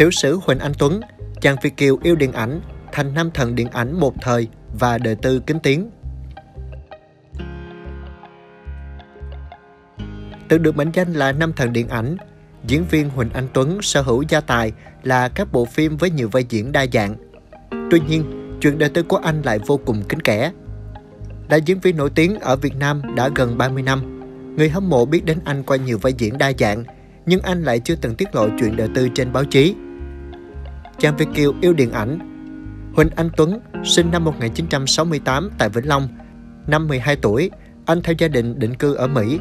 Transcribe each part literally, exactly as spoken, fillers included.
Tiểu sử Huỳnh Anh Tuấn, chàng Việt kiều yêu điện ảnh, thành nam thần điện ảnh một thời và đời tư kính tiếng. Từng được mệnh danh là nam thần điện ảnh, diễn viên Huỳnh Anh Tuấn sở hữu gia tài là các bộ phim với nhiều vai diễn đa dạng. Tuy nhiên, chuyện đời tư của anh lại vô cùng kín kẽ. Là diễn viên nổi tiếng ở Việt Nam đã gần ba mươi năm, người hâm mộ biết đến anh qua nhiều vai diễn đa dạng, nhưng anh lại chưa từng tiết lộ chuyện đời tư trên báo chí. Chàng Việt kiều yêu điện ảnh Huỳnh Anh Tuấn sinh năm một nghìn chín trăm sáu mươi tám tại Vĩnh Long. Năm mười hai tuổi, anh theo gia đình định cư ở Mỹ.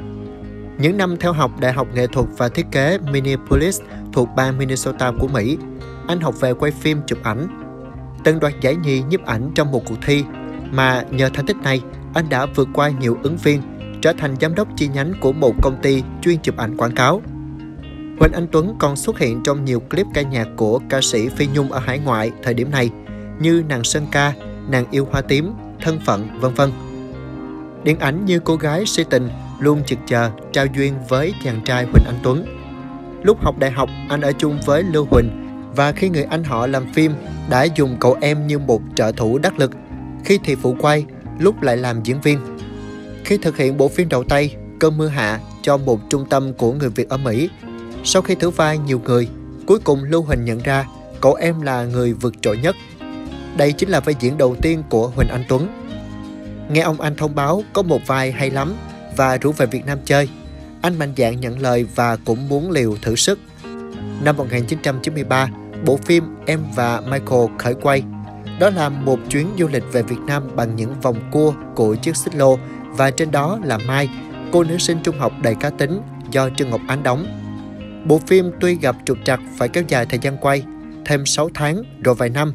Những năm theo học Đại học Nghệ thuật và Thiết kế Minneapolis thuộc bang Minnesota của Mỹ, anh học về quay phim chụp ảnh. Từng đoạt giải nhì nhiếp ảnh trong một cuộc thi, mà nhờ thành tích này, anh đã vượt qua nhiều ứng viên, trở thành giám đốc chi nhánh của một công ty chuyên chụp ảnh quảng cáo. Huỳnh Anh Tuấn còn xuất hiện trong nhiều clip ca nhạc của ca sĩ Phi Nhung ở hải ngoại thời điểm này, như Nàng Sơn Ca, Nàng Yêu Hoa Tím, Thân Phận, vân vân. Điện ảnh như Cô Gái Si Tình luôn chực chờ trao duyên với chàng trai Huỳnh Anh Tuấn. Lúc học đại học, anh ở chung với Lưu Huỳnh, và khi người anh họ làm phim đã dùng cậu em như một trợ thủ đắc lực, khi thì phụ quay, lúc lại làm diễn viên. Khi thực hiện bộ phim đầu tay Cơn Mưa Hạ cho một trung tâm của người Việt ở Mỹ, sau khi thử vai nhiều người, cuối cùng Lưu Huỳnh nhận ra cậu em là người vượt trội nhất. Đây chính là vai diễn đầu tiên của Huỳnh Anh Tuấn. Nghe ông anh thông báo có một vai hay lắm và rủ về Việt Nam chơi, anh mạnh dạn nhận lời và cũng muốn liều thử sức. Năm một nghìn chín trăm chín mươi ba, bộ phim Em và Michael khởi quay. Đó là một chuyến du lịch về Việt Nam bằng những vòng cua của chiếc xích lô, và trên đó là Mai, cô nữ sinh trung học đầy cá tính do Trương Ngọc Ánh đóng. Bộ phim tuy gặp trục trặc phải kéo dài thời gian quay, thêm sáu tháng rồi vài năm.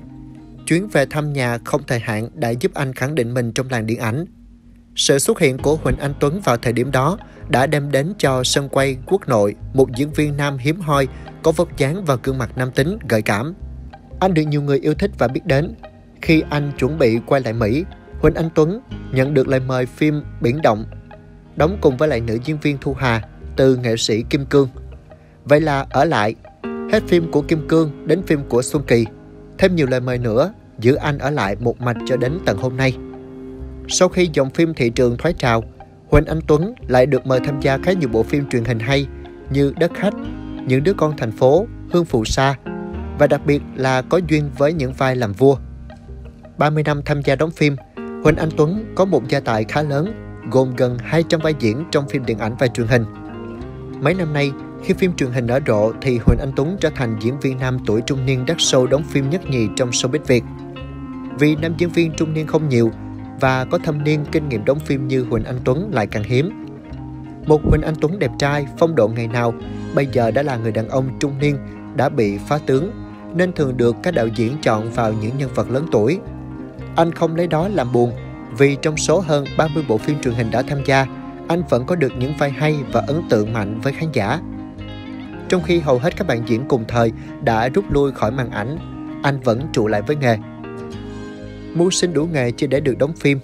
Chuyến về thăm nhà không thời hạn đã giúp anh khẳng định mình trong làng điện ảnh. Sự xuất hiện của Huỳnh Anh Tuấn vào thời điểm đó đã đem đến cho sân quay quốc nội một diễn viên nam hiếm hoi có vóc dáng và gương mặt nam tính gợi cảm. Anh được nhiều người yêu thích và biết đến. Khi anh chuẩn bị quay lại Mỹ, Huỳnh Anh Tuấn nhận được lời mời phim Biển Động, đóng cùng với lại nữ diễn viên Thu Hà từ nghệ sĩ Kim Cương. Vậy là ở lại, hết phim của Kim Cương đến phim của Xuân Kỳ, thêm nhiều lời mời nữa, giữ anh ở lại một mạch cho đến tận hôm nay. Sau khi dòng phim thị trường thoái trào, Huỳnh Anh Tuấn lại được mời tham gia khá nhiều bộ phim truyền hình hay như Đất Khách, Những Đứa Con Thành Phố, Hương Phù Sa, và đặc biệt là có duyên với những vai làm vua. ba mươi năm tham gia đóng phim, Huỳnh Anh Tuấn có một gia tài khá lớn, gồm gần hai trăm vai diễn trong phim điện ảnh và truyền hình. Mấy năm nay, khi phim truyền hình nở rộ thì Huỳnh Anh Tuấn trở thành diễn viên nam tuổi trung niên đắt sâu đóng phim nhất nhì trong showbiz Việt. Vì nam diễn viên trung niên không nhiều và có thâm niên kinh nghiệm đóng phim như Huỳnh Anh Tuấn lại càng hiếm. Một Huỳnh Anh Tuấn đẹp trai, phong độ ngày nào, bây giờ đã là người đàn ông trung niên đã bị phá tướng, nên thường được các đạo diễn chọn vào những nhân vật lớn tuổi. Anh không lấy đó làm buồn, vì trong số hơn ba mươi bộ phim truyền hình đã tham gia, anh vẫn có được những vai hay và ấn tượng mạnh với khán giả. Trong khi hầu hết các bạn diễn cùng thời đã rút lui khỏi màn ảnh, anh vẫn trụ lại với nghề. Mưu sinh đủ nghề chỉ để được đóng phim.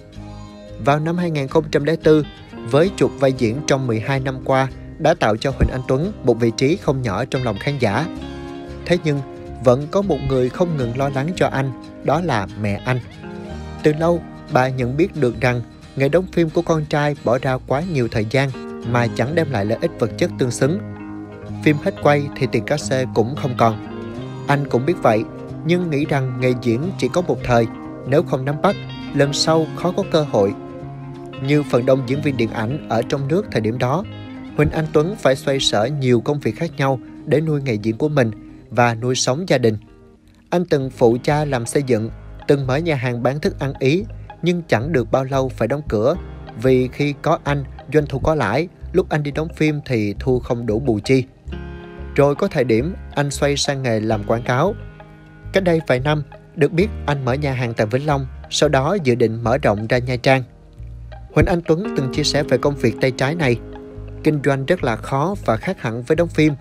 Vào năm hai nghìn không trăm lẻ bốn, với chuột vai diễn trong mười hai năm qua đã tạo cho Huỳnh Anh Tuấn một vị trí không nhỏ trong lòng khán giả. Thế nhưng, vẫn có một người không ngừng lo lắng cho anh, đó là mẹ anh. Từ lâu, bà nhận biết được rằng nghề đóng phim của con trai bỏ ra quá nhiều thời gian mà chẳng đem lại lợi ích vật chất tương xứng. Phim hết quay thì tiền cát xê cũng không còn. Anh cũng biết vậy, nhưng nghĩ rằng nghề diễn chỉ có một thời, nếu không nắm bắt, lần sau khó có cơ hội. Như phần đông diễn viên điện ảnh ở trong nước thời điểm đó, Huỳnh Anh Tuấn phải xoay sở nhiều công việc khác nhau để nuôi nghề diễn của mình và nuôi sống gia đình. Anh từng phụ cha làm xây dựng, từng mở nhà hàng bán thức ăn Ý, nhưng chẳng được bao lâu phải đóng cửa, vì khi có anh, doanh thu có lãi, lúc anh đi đóng phim thì thu không đủ bù chi. Rồi có thời điểm, anh xoay sang nghề làm quảng cáo. Cách đây vài năm, được biết anh mở nhà hàng tại Vĩnh Long, sau đó dự định mở rộng ra Nha Trang. Huỳnh Anh Tuấn từng chia sẻ về công việc tay trái này. Kinh doanh rất là khó và khác hẳn với đóng phim.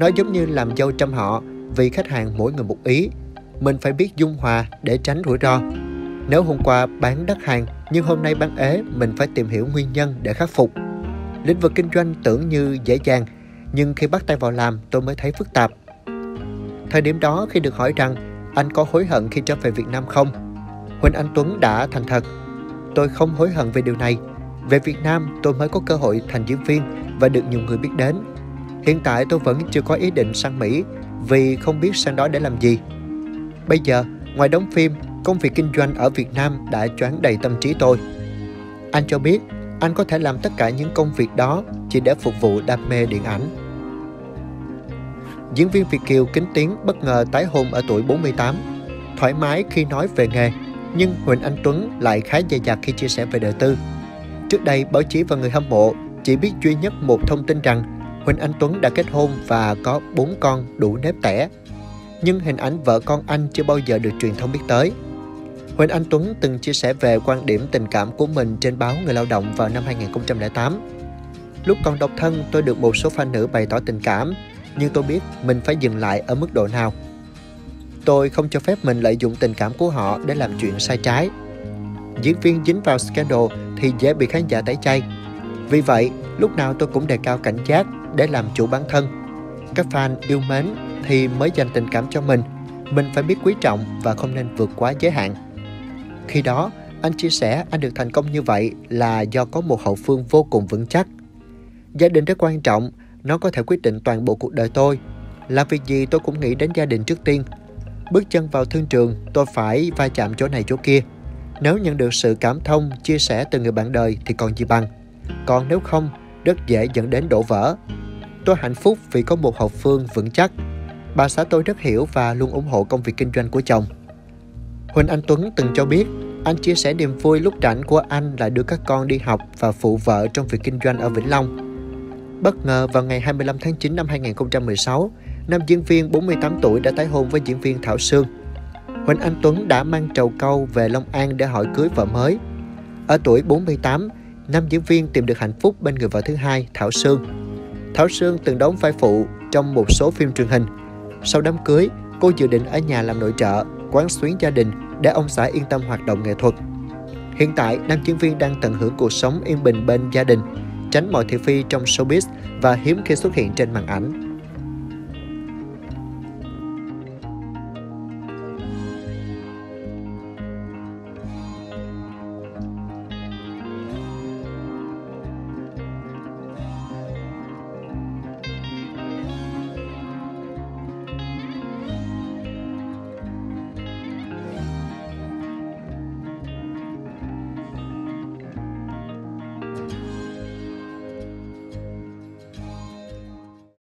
Nó giống như làm dâu trăm họ, vì khách hàng mỗi người một ý. Mình phải biết dung hòa để tránh rủi ro. Nếu hôm qua bán đắt hàng nhưng hôm nay bán ế, mình phải tìm hiểu nguyên nhân để khắc phục. Lĩnh vực kinh doanh tưởng như dễ dàng, nhưng khi bắt tay vào làm tôi mới thấy phức tạp. Thời điểm đó khi được hỏi rằng anh có hối hận khi trở về Việt Nam không, Huỳnh Anh Tuấn đã thành thật. Tôi không hối hận về điều này. Về Việt Nam tôi mới có cơ hội thành diễn viên và được nhiều người biết đến. Hiện tại tôi vẫn chưa có ý định sang Mỹ vì không biết sang đó để làm gì. Bây giờ, ngoài đóng phim, công việc kinh doanh ở Việt Nam đã choáng đầy tâm trí tôi. Anh cho biết anh có thể làm tất cả những công việc đó chỉ để phục vụ đam mê điện ảnh. Diễn viên Việt kiều Kính Tiến bất ngờ tái hôn ở tuổi bốn mươi tám. Thoải mái khi nói về nghề, nhưng Huỳnh Anh Tuấn lại khá dè dặt khi chia sẻ về đời tư. Trước đây, báo chí và người hâm mộ chỉ biết duy nhất một thông tin rằng Huỳnh Anh Tuấn đã kết hôn và có bốn con đủ nếp tẻ. Nhưng hình ảnh vợ con anh chưa bao giờ được truyền thông biết tới. Huỳnh Anh Tuấn từng chia sẻ về quan điểm tình cảm của mình trên báo Người Lao Động vào năm hai nghìn không trăm lẻ tám. Lúc còn độc thân, tôi được một số fan nữ bày tỏ tình cảm, nhưng tôi biết mình phải dừng lại ở mức độ nào. Tôi không cho phép mình lợi dụng tình cảm của họ để làm chuyện sai trái. Diễn viên dính vào scandal thì dễ bị khán giả tẩy chay. Vì vậy, lúc nào tôi cũng đề cao cảnh giác để làm chủ bản thân. Các fan yêu mến thì mới dành tình cảm cho mình. Mình phải biết quý trọng và không nên vượt quá giới hạn. Khi đó, anh chia sẻ anh được thành công như vậy là do có một hậu phương vô cùng vững chắc. Gia đình rất quan trọng, nó có thể quyết định toàn bộ cuộc đời tôi. Làm việc gì tôi cũng nghĩ đến gia đình trước tiên. Bước chân vào thương trường, tôi phải va chạm chỗ này chỗ kia. Nếu nhận được sự cảm thông, chia sẻ từ người bạn đời thì còn gì bằng. Còn nếu không, rất dễ dẫn đến đổ vỡ. Tôi hạnh phúc vì có một hậu phương vững chắc. Bà xã tôi rất hiểu và luôn ủng hộ công việc kinh doanh của chồng. Huỳnh Anh Tuấn từng cho biết, anh chia sẻ niềm vui lúc rảnh của anh là đưa các con đi học và phụ vợ trong việc kinh doanh ở Vĩnh Long. Bất ngờ vào ngày hai mươi lăm tháng chín năm hai nghìn không trăm mười sáu, nam diễn viên bốn mươi tám tuổi đã tái hôn với diễn viên Thảo Sương. Huỳnh Anh Tuấn đã mang trầu cau về Long An để hỏi cưới vợ mới. Ở tuổi bốn mươi tám, nam diễn viên tìm được hạnh phúc bên người vợ thứ hai, Thảo Sương. Thảo Sương từng đóng vai phụ trong một số phim truyền hình. Sau đám cưới, cô dự định ở nhà làm nội trợ, quán xuyến gia đình để ông xã yên tâm hoạt động nghệ thuật. Hiện tại, nam diễn viên đang tận hưởng cuộc sống yên bình bên gia đình, tránh mọi thị phi trong showbiz và hiếm khi xuất hiện trên màn ảnh.